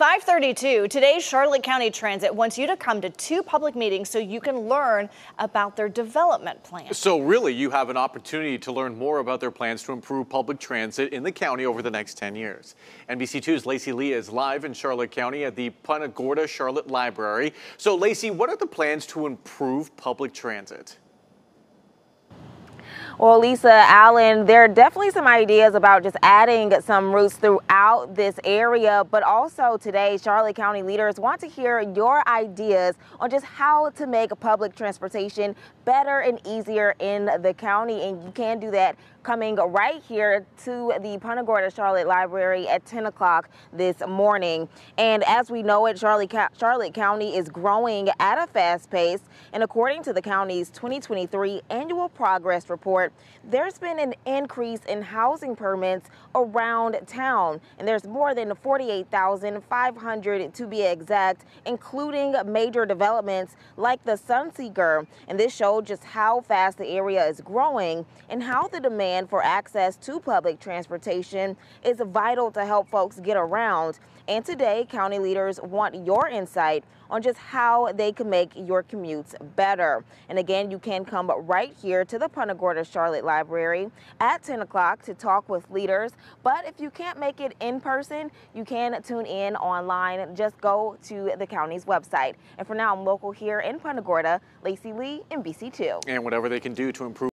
5:32, today Charlotte County Transit wants you to come to 2 public meetings so you can learn about their development plans. So really, you have an opportunity to learn more about their plans to improve public transit in the county over the next 10 years. NBC2's Lacey Lee is live in Charlotte County at the Punta Gorda Charlotte Library. So Lacey, what are the plans to improve public transit? Well, Lisa Allen, there are definitely some ideas about just adding some routes throughout this area, but also today, Charlotte County leaders want to hear your ideas on just how to make public transportation better and easier in the county, and you can do that coming right here to the Punta Gorda Charlotte Library at 10 o'clock this morning. And as we know it, Charlotte County is growing at a fast pace, and according to the county's 2023 annual progress report, there's been an increase in housing permits around town, and there's more than 48,500 to be exact, including major developments like the Sunseeker. And this showed just how fast the area is growing and how the demand for access to public transportation is vital to help folks get around. And today, county leaders want your insight on just how they can make your commutes better. And again, you can come right here to the Punta Gorda Charlotte Library at 10 o'clock to talk with leaders. But if you can't make it in person, you can tune in online. Just go to the county's website. And for now, I'm local here in Punta Gorda, Lacey Lee, NBC2. And whatever they can do to improve